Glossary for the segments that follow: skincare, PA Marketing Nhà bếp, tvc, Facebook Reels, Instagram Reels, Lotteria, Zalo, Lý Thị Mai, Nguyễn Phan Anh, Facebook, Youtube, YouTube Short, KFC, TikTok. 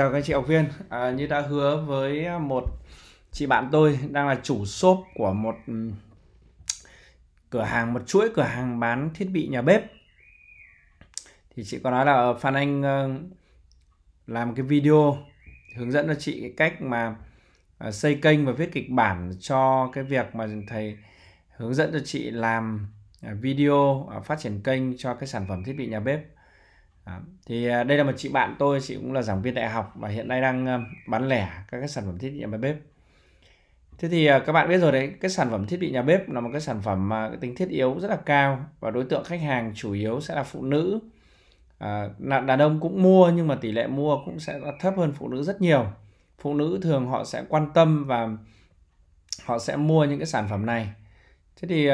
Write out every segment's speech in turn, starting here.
Chào các chị học viên, như đã hứa với một chị bạn tôi đang là chủ shop của một chuỗi cửa hàng bán thiết bị nhà bếp. Thì chị có nói là Phan Anh làm cái video hướng dẫn cho chị cái cách mà xây kênh và viết kịch bản cho cái việc mà thầy hướng dẫn cho chị làm video phát triển kênh cho cái sản phẩm thiết bị nhà bếp. Thì đây là một chị bạn tôi, chị cũng là giảng viên đại học và hiện nay đang bán lẻ các cái sản phẩm thiết bị nhà bếp. Thế thì các bạn biết rồi đấy, cái sản phẩm thiết bị nhà bếp là một cái sản phẩm mà tính thiết yếu rất là cao và đối tượng khách hàng chủ yếu sẽ là phụ nữ. Đàn ông cũng mua nhưng mà tỷ lệ mua cũng sẽ thấp hơn phụ nữ rất nhiều. Phụ nữ thường họ sẽ quan tâm và họ sẽ mua những cái sản phẩm này. Thế thì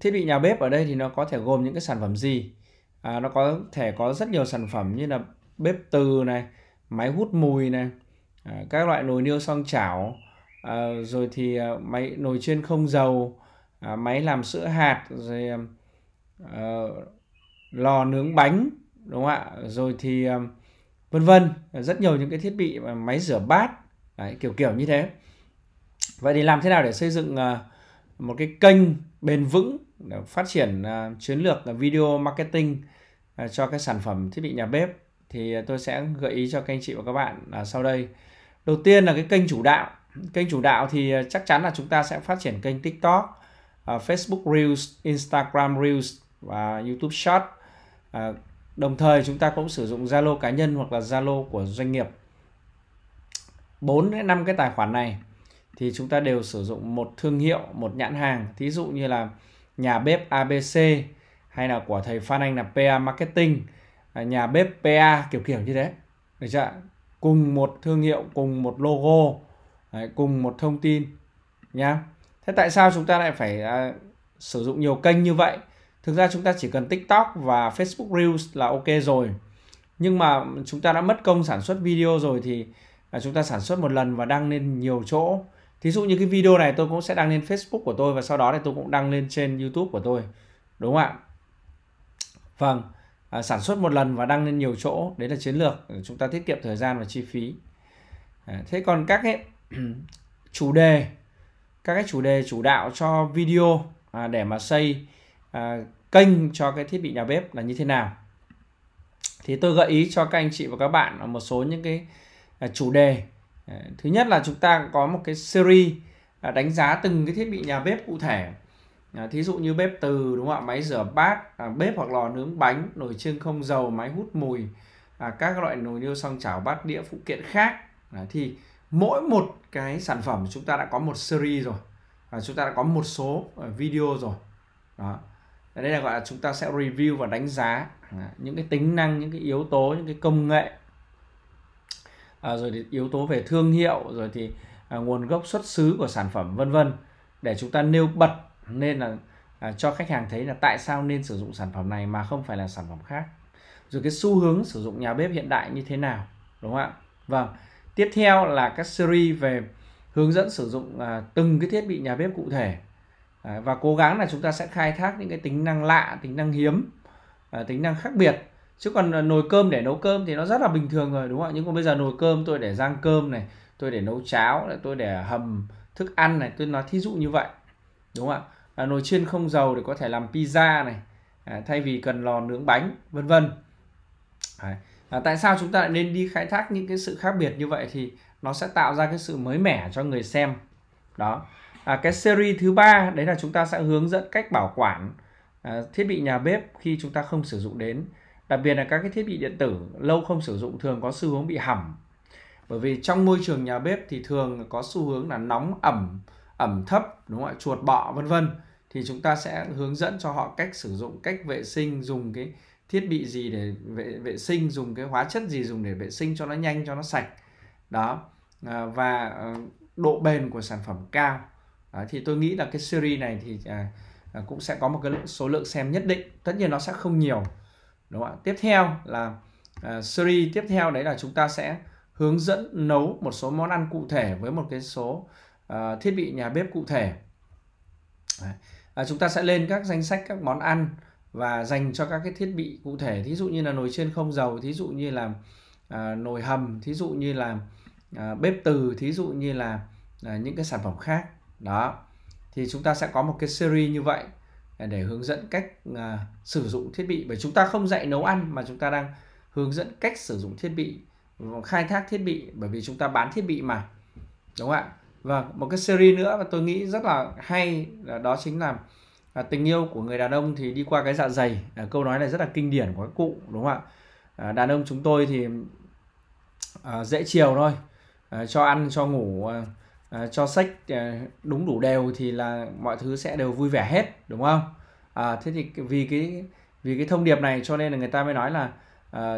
thiết bị nhà bếp ở đây thì nó có thể gồm những cái sản phẩm gì? Nó có thể có rất nhiều sản phẩm như là bếp từ này, máy hút mùi này, các loại nồi niêu xoong chảo, rồi thì máy nồi chiên không dầu, máy làm sữa hạt, rồi lò nướng bánh, đúng không ạ? Rồi thì vân vân, rất nhiều những cái thiết bị, máy rửa bát, đấy, kiểu như thế. Vậy thì làm thế nào để xây dựng một cái kênh bền vững, phát triển chiến lược là video marketing cho các sản phẩm thiết bị nhà bếp thì tôi sẽ gợi ý cho các anh chị và các bạn sau đây. Đầu tiên là cái kênh chủ đạo. Kênh chủ đạo thì chắc chắn là chúng ta sẽ phát triển kênh TikTok, Facebook Reels, Instagram Reels và YouTube Short. Đồng thời chúng ta cũng sử dụng Zalo cá nhân hoặc là Zalo của doanh nghiệp. 4 đến 5 cái tài khoản này thì chúng ta đều sử dụng một thương hiệu, một nhãn hàng, thí dụ như là nhà bếp ABC hay là của thầy Phan Anh là PA Marketing, nhà bếp PA, kiểu như thế. Được chưa? Cùng một thương hiệu, cùng một logo, cùng một thông tin nhá. Thế tại sao chúng ta lại phải sử dụng nhiều kênh như vậy? Thực ra chúng ta chỉ cần TikTok và Facebook Reels là ok rồi. Nhưng mà chúng ta đã mất công sản xuất video rồi thì chúng ta sản xuất một lần và đăng lên nhiều chỗ. Thí dụ như cái video này tôi cũng sẽ đăng lên Facebook của tôi và sau đó thì tôi cũng đăng lên trên YouTube của tôi. Đúng không ạ? Vâng, sản xuất một lần và đăng lên nhiều chỗ. Đấy là chiến lược, chúng ta tiết kiệm thời gian và chi phí. Thế còn các cái chủ đề, các cái chủ đề chủ đạo cho video để mà xây kênh cho cái thiết bị nhà bếp là như thế nào? Thì tôi gợi ý cho các anh chị và các bạn một số những cái chủ đề. Thứ nhất là chúng ta có một cái series đánh giá từng cái thiết bị nhà bếp cụ thể. Thí dụ như bếp từ, đúng không ạ, máy rửa bát, bếp hoặc lò nướng bánh, nồi chiên không dầu, máy hút mùi, các loại nồi niêu xoong chảo, bát đĩa, phụ kiện khác. Thì mỗi một cái sản phẩm chúng ta đã có một series rồi, chúng ta đã có một số video rồi. Đó. Đây là gọi là chúng ta sẽ review và đánh giá những cái tính năng, những cái yếu tố, những cái công nghệ. Rồi thì yếu tố về thương hiệu, rồi thì nguồn gốc xuất xứ của sản phẩm, vân vân, để chúng ta nêu bật nên là cho khách hàng thấy là tại sao nên sử dụng sản phẩm này mà không phải là sản phẩm khác. Rồi cái xu hướng sử dụng nhà bếp hiện đại như thế nào, đúng không ạ? Vâng, tiếp theo là các series về hướng dẫn sử dụng từng cái thiết bị nhà bếp cụ thể, và cố gắng là chúng ta sẽ khai thác những cái tính năng lạ, tính năng hiếm, tính năng khác biệt. Chứ còn nồi cơm để nấu cơm thì nó rất là bình thường rồi, đúng không ạ? Nhưng còn bây giờ nồi cơm tôi để rang cơm này, tôi để nấu cháo, tôi để hầm thức ăn này, tôi nói thí dụ như vậy, đúng không ạ? Nồi chiên không dầu để có thể làm pizza này, thay vì cần lò nướng bánh, vân vân. Tại sao chúng ta lại nên đi khai thác những cái sự khác biệt như vậy? Thì nó sẽ tạo ra cái sự mới mẻ cho người xem. Đó. Cái series thứ ba đấy là chúng ta sẽ hướng dẫn cách bảo quản thiết bị nhà bếp khi chúng ta không sử dụng đến. Đặc biệt là các cái thiết bị điện tử lâu không sử dụng thường có xu hướng bị hỏng. Bởi vì trong môi trường nhà bếp thì thường có xu hướng là nóng, ẩm thấp, đúng không ạ? Chuột bọ, vân vân. Thì chúng ta sẽ hướng dẫn cho họ cách sử dụng, cách vệ sinh, dùng cái thiết bị gì để vệ sinh, dùng cái hóa chất gì dùng để vệ sinh cho nó nhanh, cho nó sạch. Đó. Và độ bền của sản phẩm cao. Đó. Thì tôi nghĩ là cái series này thì cũng sẽ có một cái số lượng xem nhất định. Tất nhiên nó sẽ không nhiều. Đúng không? Tiếp theo là series tiếp theo đấy là chúng ta sẽ hướng dẫn nấu một số món ăn cụ thể với một cái số thiết bị nhà bếp cụ thể. Chúng ta sẽ lên các danh sách các món ăn và dành cho các cái thiết bị cụ thể, thí dụ như là nồi chiên không dầu, thí dụ như là nồi hầm, thí dụ như là bếp từ, thí dụ như là những cái sản phẩm khác đó. Thì chúng ta sẽ có một cái series như vậy để hướng dẫn cách sử dụng thiết bị, bởi chúng ta không dạy nấu ăn mà chúng ta đang hướng dẫn cách sử dụng thiết bị, khai thác thiết bị, bởi vì chúng ta bán thiết bị mà, đúng không ạ? Và một cái series nữa mà tôi nghĩ rất là hay đó chính là tình yêu của người đàn ông thì đi qua cái dạ dày. Câu nói này rất là kinh điển của các cụ, đúng không ạ? Đàn ông chúng tôi thì dễ chiều thôi, cho ăn, cho ngủ, cho sách đúng đủ đều thì là mọi thứ sẽ đều vui vẻ hết, đúng không? Thế thì vì cái thông điệp này cho nên là người ta mới nói là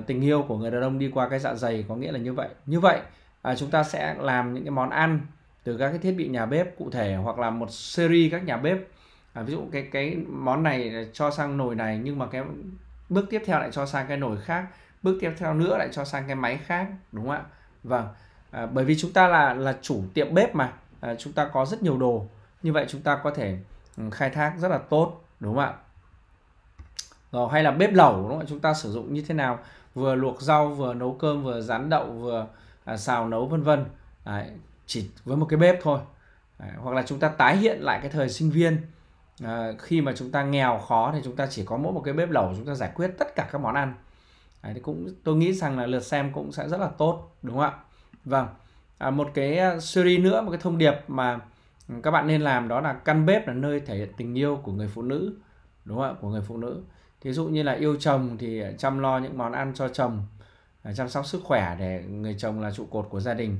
tình yêu của người đàn ông đi qua cái dạ dày, có nghĩa là như vậy. Như vậy chúng ta sẽ làm những cái món ăn từ các cái thiết bị nhà bếp cụ thể, hoặc là một series các nhà bếp. Ví dụ cái món này cho sang nồi này, nhưng mà cái bước tiếp theo lại cho sang cái nồi khác, bước tiếp theo nữa lại cho sang cái máy khác, đúng không ạ? Vâng. Bởi vì chúng ta là chủ tiệm bếp mà, chúng ta có rất nhiều đồ, như vậy chúng ta có thể khai thác rất là tốt, đúng không ạ? Rồi, hay là bếp lẩu, đúng không ạ? Chúng ta sử dụng như thế nào, vừa luộc rau, vừa nấu cơm, vừa rán đậu, vừa xào nấu, vân vân, chỉ với một cái bếp thôi. Hoặc là chúng ta tái hiện lại cái thời sinh viên, khi mà chúng ta nghèo khó thì chúng ta chỉ có mỗi một cái bếp lẩu, chúng ta giải quyết tất cả các món ăn. Thì cũng tôi nghĩ rằng là lượt xem cũng sẽ rất là tốt, đúng không ạ? Vâng, một cái series nữa, một cái thông điệp mà các bạn nên làm đó là căn bếp là nơi thể hiện tình yêu của người phụ nữ, đúng không ạ? Của người phụ nữ. Thí dụ như là yêu chồng thì chăm lo những món ăn cho chồng, chăm sóc sức khỏe để người chồng là trụ cột của gia đình.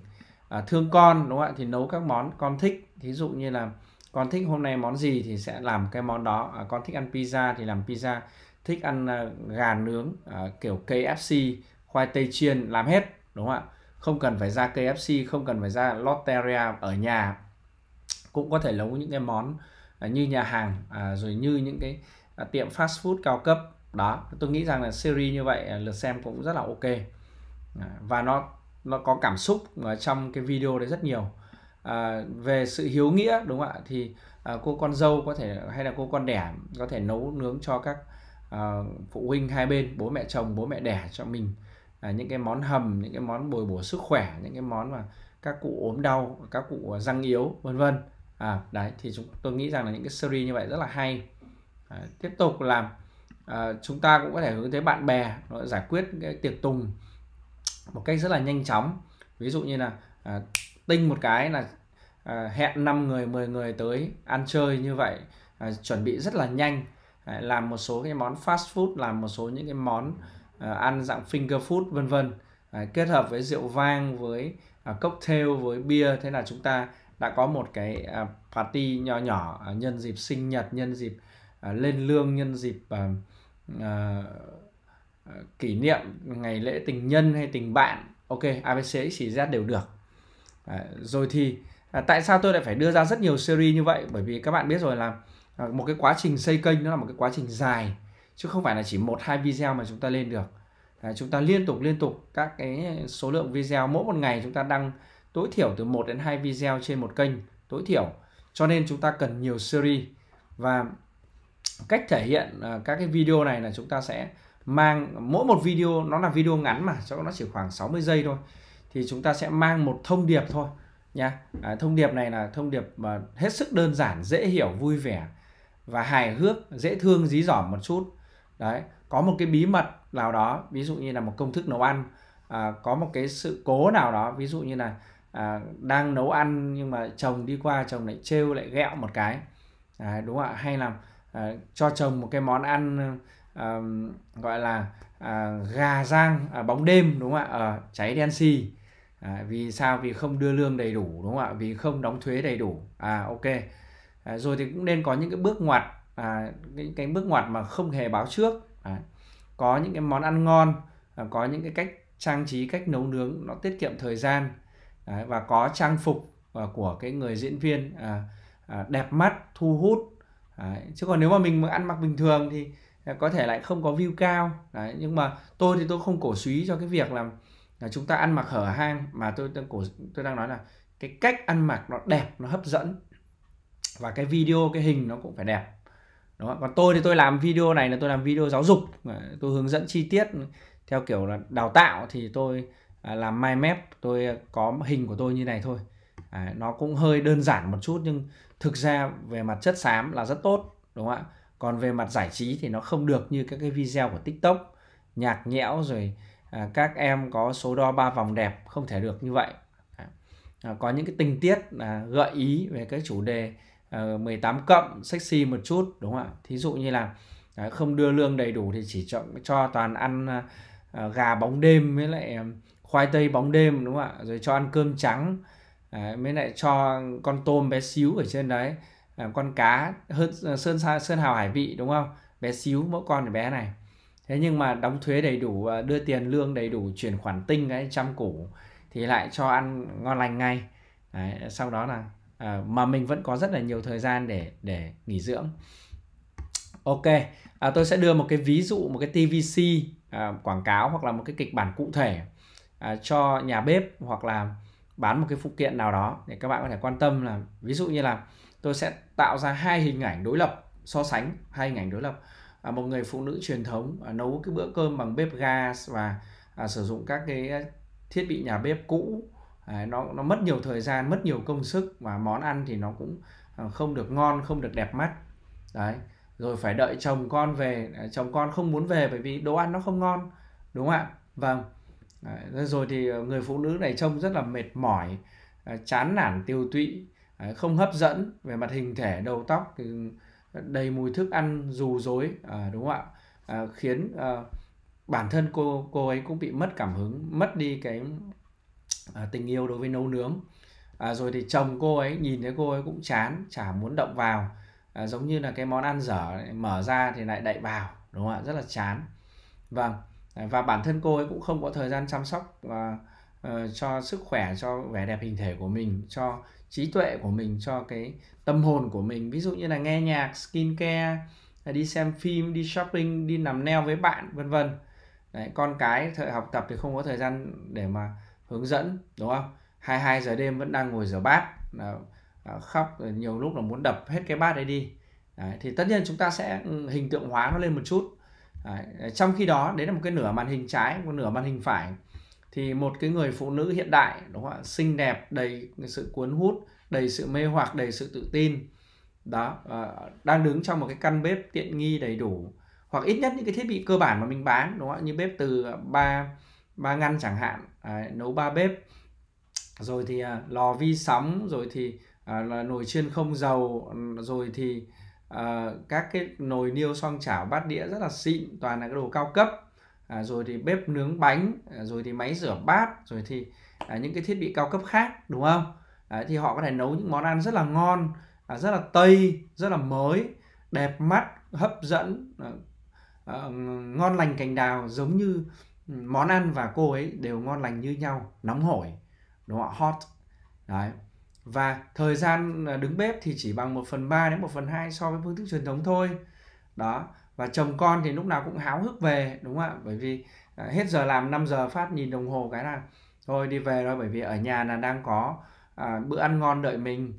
Thương con, đúng không ạ? Thì nấu các món con thích, thí dụ như là con thích hôm nay món gì thì sẽ làm cái món đó. Con thích ăn pizza thì làm pizza, thích ăn gà nướng kiểu KFC, khoai tây chiên, làm hết, đúng không ạ? Không cần phải ra KFC, không cần phải ra Lotteria, ở nhà cũng có thể nấu những cái món như nhà hàng, rồi như những cái tiệm fast food cao cấp đó. Tôi nghĩ rằng là series như vậy lượt xem cũng rất là ok, và nó có cảm xúc trong cái video đấy rất nhiều. Về sự hiếu nghĩa, đúng không ạ? Thì cô con dâu có thể, hay là cô con đẻ có thể nấu nướng cho các phụ huynh hai bên, bố mẹ chồng, bố mẹ đẻ cho mình những cái món hầm, những cái món bồi bổ sức khỏe, những cái món mà các cụ ốm đau, các cụ răng yếu, vân vân. Đấy, thì tôi nghĩ rằng là những cái series như vậy rất là hay. Tiếp tục làm chúng ta cũng có thể hướng tới bạn bè, nó giải quyết cái tiệc tùng một cách rất là nhanh chóng. Ví dụ như là tinh một cái là hẹn 5 người, 10 người tới ăn chơi như vậy, chuẩn bị rất là nhanh, làm một số cái món fast food, làm một số những cái món ăn dạng finger food, vân vân, kết hợp với rượu vang, với cocktail, với bia. Thế là chúng ta đã có một cái party nhỏ nhỏ nhân dịp sinh nhật, nhân dịp lên lương, nhân dịp kỷ niệm ngày lễ tình nhân hay tình bạn, ok, ABCXYZ đều được. Rồi thì tại sao tôi lại phải đưa ra rất nhiều series như vậy? Bởi vì các bạn biết rồi là một cái quá trình xây kênh nó là một cái quá trình dài, chứ không phải là chỉ 1-2 video mà chúng ta lên được. Chúng ta liên tục các cái số lượng video, mỗi một ngày chúng ta đăng tối thiểu từ 1 đến 2 video trên một kênh tối thiểu, cho nên chúng ta cần nhiều series. Và cách thể hiện các cái video này là chúng ta sẽ mang mỗi một video, nó là video ngắn mà, cho nó chỉ khoảng 60 giây thôi, thì chúng ta sẽ mang một thông điệp thôi nha. Thông điệp này là thông điệp mà hết sức đơn giản, dễ hiểu, vui vẻ và hài hước, dễ thương, dí dỏm một chút. Đấy, có một cái bí mật nào đó, ví dụ như là một công thức nấu ăn, có một cái sự cố nào đó, ví dụ như là đang nấu ăn nhưng mà chồng đi qua, chồng lại trêu, lại ghẹo một cái, đúng không ạ? Hay là cho chồng một cái món ăn gọi là gà rang bóng đêm, đúng không ạ? Cháy đen xì, vì sao? Vì không đưa lương đầy đủ, đúng không ạ? Vì không đóng thuế đầy đủ, ok. Rồi thì cũng nên có những cái bước ngoặt, cái bước ngoặt mà không hề báo trước. Có những cái món ăn ngon, có những cái cách trang trí, cách nấu nướng nó tiết kiệm thời gian, và có trang phục của cái người diễn viên đẹp mắt, thu hút. Chứ còn nếu mà mình ăn mặc bình thường thì có thể lại không có view cao. Đấy, nhưng mà tôi thì tôi không cổ suý cho cái việc là chúng ta ăn mặc hở hang, mà tôi đang nói là cái cách ăn mặc nó đẹp, nó hấp dẫn, và cái video, cái hình nó cũng phải đẹp. Đúng không? Còn tôi thì tôi làm video này là tôi làm video giáo dục, tôi hướng dẫn chi tiết theo kiểu là đào tạo thì tôi làm mind map, tôi có hình của tôi như này thôi. Nó cũng hơi đơn giản một chút nhưng thực ra về mặt chất xám là rất tốt, đúng không ạ? Còn về mặt giải trí thì nó không được như các cái video của TikTok nhạc nhẽo rồi các em có số đo 3 vòng đẹp, không thể được như vậy. Có những cái tình tiết gợi ý về cái chủ đề 18 cộng sexy một chút, đúng không ạ? Thí dụ như là không đưa lương đầy đủ thì chỉ cho toàn ăn gà bóng đêm với lại khoai tây bóng đêm, đúng không ạ? Rồi cho ăn cơm trắng, mới lại cho con tôm bé xíu ở trên đấy, con cá sơn hào hải vị, đúng không? Bé xíu, mỗi con thì bé này. Thế nhưng mà đóng thuế đầy đủ, đưa tiền lương đầy đủ, chuyển khoản tinh cái trăm củ thì lại cho ăn ngon lành ngay. Đấy, sau đó là mà mình vẫn có rất là nhiều thời gian để nghỉ dưỡng. Ok, tôi sẽ đưa một cái ví dụ, một cái TVC quảng cáo hoặc là một cái kịch bản cụ thể cho nhà bếp hoặc là bán một cái phụ kiện nào đó để các bạn có thể quan tâm. Là ví dụ như là tôi sẽ tạo ra hai hình ảnh đối lập, so sánh hai hình ảnh đối lập. Một người phụ nữ truyền thống nấu cái bữa cơm bằng bếp gas và sử dụng các cái thiết bị nhà bếp cũ, nó mất nhiều thời gian, mất nhiều công sức và món ăn thì nó cũng không được ngon, không được đẹp mắt. Đấy, rồi phải đợi chồng con về, chồng con không muốn về bởi vì đồ ăn nó không ngon, đúng không ạ? Vâng. Đấy, rồi thì người phụ nữ này trông rất là mệt mỏi, chán nản, tiêu tụy, không hấp dẫn về mặt hình thể, đầu tóc thì đầy mùi thức ăn dù dối, đúng không ạ? Khiến bản thân cô ấy cũng bị mất cảm hứng, mất đi cái tình yêu đối với nấu nướng. Rồi thì chồng cô ấy nhìn thấy cô ấy cũng chán, chả muốn động vào, giống như là cái món ăn dở mở ra thì lại đậy vào, đúng không ạ? Rất là chán. Vâng. Và bản thân cô ấy cũng không có thời gian chăm sóc cho sức khỏe, cho vẻ đẹp hình thể của mình, cho trí tuệ của mình, cho cái tâm hồn của mình. Ví dụ như là nghe nhạc, skincare, đi xem phim, đi shopping, đi làm nail với bạn, vân vân. Con cái học tập thì không có thời gian để mà hướng dẫn, đúng không? 22 giờ đêm vẫn đang ngồi rửa bát, khóc, nhiều lúc là muốn đập hết cái bát đấy đi. Đấy, thì tất nhiên chúng ta sẽ hình tượng hóa nó lên một chút. Đấy, trong khi đó đấy là một cái nửa màn hình trái, một nửa màn hình phải thì một cái người phụ nữ hiện đại, đúng không ạ? Xinh đẹp, đầy sự cuốn hút, đầy sự mê hoặc, đầy sự tự tin đó, đang đứng trong một cái căn bếp tiện nghi đầy đủ hoặc ít nhất những cái thiết bị cơ bản mà mình bán, đúng không ạ? Như bếp từ ba ngăn chẳng hạn, nấu 3 bếp, rồi thì lò vi sóng, rồi thì là nồi chiên không dầu, rồi thì các cái nồi niêu xoong chảo bát đĩa rất là xịn, toàn là cái đồ cao cấp, rồi thì bếp nướng bánh, rồi thì máy rửa bát, rồi thì những cái thiết bị cao cấp khác, đúng không? Thì họ có thể nấu những món ăn rất là ngon, rất là tây, rất là mới, đẹp mắt, hấp dẫn, ngon lành cành đào, giống như món ăn và cô ấy đều ngon lành như nhau, nóng hổi, đúng không? Hot. Đấy. Và thời gian đứng bếp thì chỉ bằng 1/3 đến 1/2 so với phương thức truyền thống thôi. Đó. Và chồng con thì lúc nào cũng háo hức về, đúng không ạ? Bởi vì hết giờ làm 5 giờ phát nhìn đồng hồ cái là thôi đi về rồi, bởi vì ở nhà là đang có bữa ăn ngon đợi mình,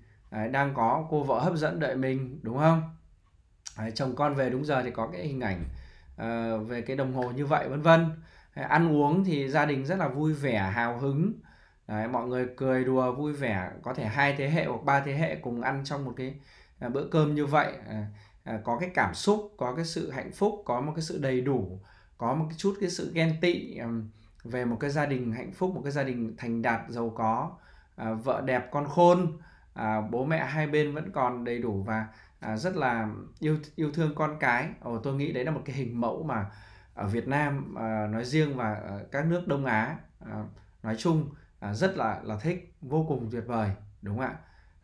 đang có cô vợ hấp dẫn đợi mình, đúng không? Chồng con về đúng giờ thì có cái hình ảnh về cái đồng hồ như vậy, vân vân. Ăn uống thì gia đình rất là vui vẻ, hào hứng. Đấy, mọi người cười đùa vui vẻ, có thể 2 thế hệ hoặc 3 thế hệ cùng ăn trong một cái bữa cơm như vậy, có cái cảm xúc, có cái sự hạnh phúc, có một cái sự đầy đủ, có một cái chút cái sự ghen tị về một cái gia đình hạnh phúc, một cái gia đình thành đạt, giàu có, vợ đẹp con khôn, bố mẹ hai bên vẫn còn đầy đủ và rất là yêu thương con cái. Tôi nghĩ đấy là một cái hình mẫu mà ở Việt Nam nói riêng và các nước Đông Á nói chung rất là thích, vô cùng tuyệt vời, đúng không ạ?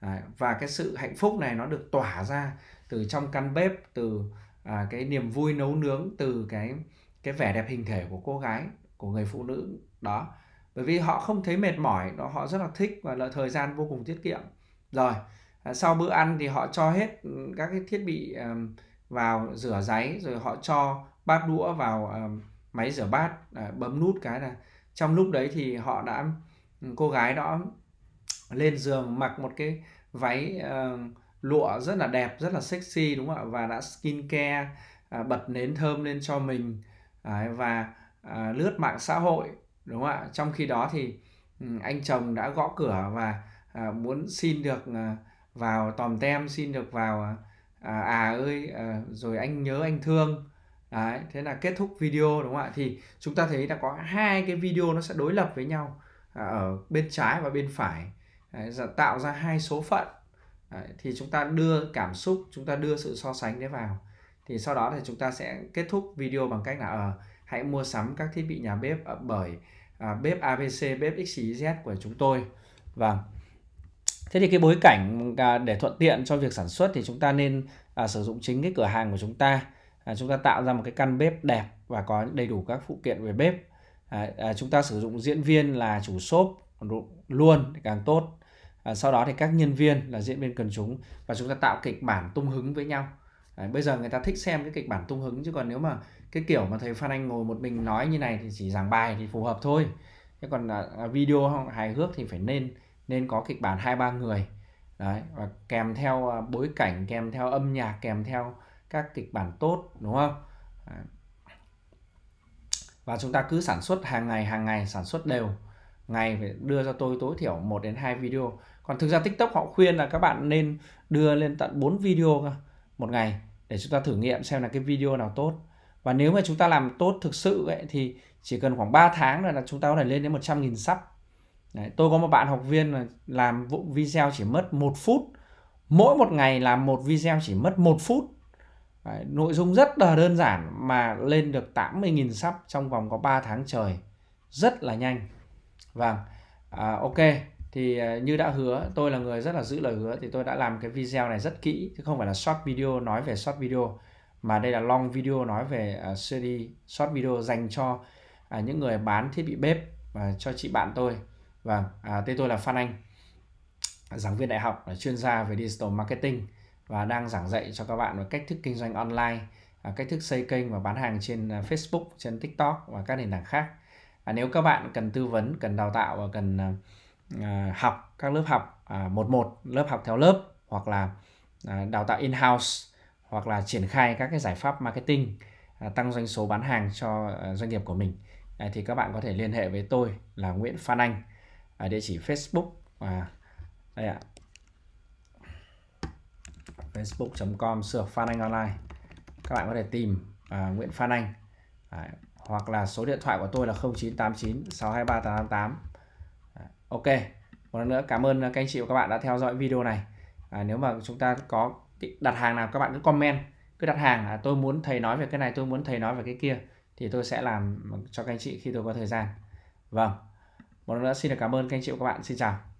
Đấy, và cái sự hạnh phúc này nó được tỏa ra từ trong căn bếp, từ cái niềm vui nấu nướng, từ cái vẻ đẹp hình thể của cô gái, của người phụ nữ đó, bởi vì họ không thấy mệt mỏi, họ rất là thích và là thời gian vô cùng tiết kiệm. Rồi sau bữa ăn thì họ cho hết các cái thiết bị vào rửa ráy, rồi họ cho bát đũa vào máy rửa bát, bấm nút cái là trong lúc đấy thì họ đã, cô gái đó lên giường mặc một cái váy lụa rất là đẹp, rất là sexy, đúng không ạ? Và đã skin care, bật nến thơm lên cho mình, và lướt mạng xã hội, đúng không ạ? Trong khi đó thì anh chồng đã gõ cửa và muốn xin được vào tòm tem, xin được vào rồi anh nhớ anh thương. Đấy, thế là kết thúc video, đúng không ạ? Thì chúng ta thấy là có hai cái video nó sẽ đối lập với nhau ở bên trái và bên phải. Đấy, tạo ra hai số phận. Đấy, thì chúng ta đưa cảm xúc, chúng ta đưa sự so sánh đấy vào. Thì sau đó thì chúng ta sẽ kết thúc video bằng cách là hãy mua sắm các thiết bị nhà bếp bởi bếp ABC, bếp XYZ của chúng tôi. Vâng. Thế thì cái bối cảnh để thuận tiện cho việc sản xuất thì chúng ta nên sử dụng chính cái cửa hàng của chúng ta. Chúng ta tạo ra một cái căn bếp đẹp và có đầy đủ các phụ kiện về bếp. Chúng ta sử dụng diễn viên là chủ shop luôn thì càng tốt. Sau đó thì các nhân viên là diễn viên quần chúng và chúng ta tạo kịch bản tung hứng với nhau. Bây giờ người ta thích xem cái kịch bản tung hứng, chứ còn nếu mà cái kiểu mà thầy Phan Anh ngồi một mình nói như này thì chỉ giảng bài thì phù hợp thôi. Thế còn video hài hước thì phải nên có kịch bản 2-3 người. Đấy, và kèm theo bối cảnh, kèm theo âm nhạc, kèm theo các kịch bản tốt, đúng không? Và chúng ta cứ sản xuất hàng ngày, sản xuất đều. Ngày phải đưa cho tôi tối thiểu 1 đến 2 video. Còn thực ra TikTok họ khuyên là các bạn nên đưa lên tận 4 video một ngày để chúng ta thử nghiệm xem là cái video nào tốt. Và nếu mà chúng ta làm tốt thực sự ấy, thì chỉ cần khoảng 3 tháng là chúng ta có thể lên đến 100.000 sub. Đấy, tôi có một bạn học viên là làm vụ video chỉ mất 1 phút. Mỗi một ngày làm một video chỉ mất 1 phút. Đấy, nội dung rất là đơn giản mà lên được 80.000 sub trong vòng có 3 tháng trời. Rất là nhanh. Vâng, ok. Thì như đã hứa, tôi là người rất là giữ lời hứa. Thì tôi đã làm cái video này rất kỹ, chứ không phải là short video nói về short video, mà đây là long video nói về series short video dành cho những người bán thiết bị bếp, cho chị bạn tôi. Vâng, tên tôi là Phan Anh, giảng viên đại học, là chuyên gia về digital marketing và đang giảng dạy cho các bạn về cách thức kinh doanh online, cách thức xây kênh và bán hàng trên Facebook, trên TikTok và các nền tảng khác. Nếu các bạn cần tư vấn, cần đào tạo và cần học các lớp học 1-1, lớp học theo lớp, hoặc là đào tạo in-house, hoặc là triển khai các cái giải pháp marketing tăng doanh số bán hàng cho doanh nghiệp của mình, thì các bạn có thể liên hệ với tôi là Nguyễn Phan Anh ở địa chỉ Facebook đây ạ, facebook.com/Phan Anh Online. Các bạn có thể tìm Nguyễn Phan Anh. Đấy, hoặc là số điện thoại của tôi là 0989 623 888. Ok, một lần nữa cảm ơn các anh chị và các bạn đã theo dõi video này. Nếu mà chúng ta có đặt hàng nào, các bạn cứ comment, cứ đặt hàng tôi muốn thầy nói về cái này, tôi muốn thầy nói về cái kia, thì tôi sẽ làm cho các anh chị khi tôi có thời gian. Vâng, một lần nữa xin được cảm ơn các anh chị và các bạn. Xin chào.